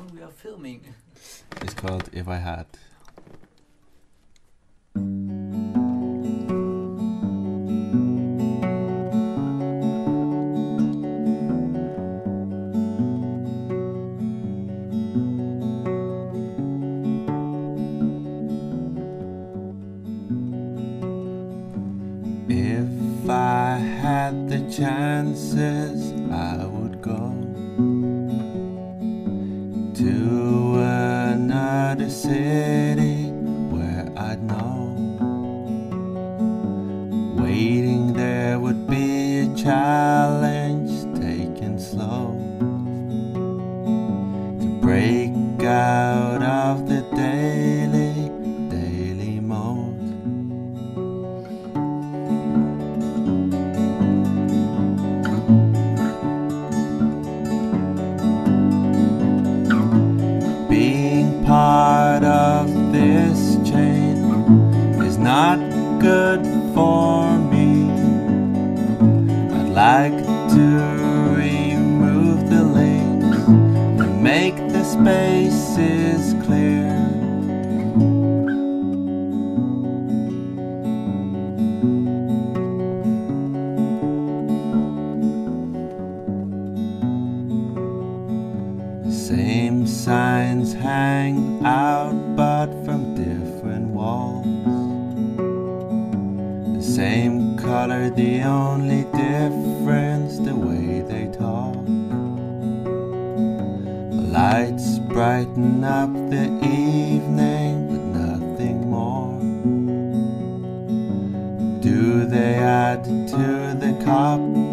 one we are filming. It's called If I Had. If I had the chances, I would go to another city where I'd know waiting there would be a challenge, taken slow, to break out of the daily mode. Part of this chain is not good for me. I'd like to remove the links and make the spaces clear. Same signs hang out, but from different walls. The same color, the only difference the way they talk. Lights brighten up the evening, but nothing more do they add to the cup.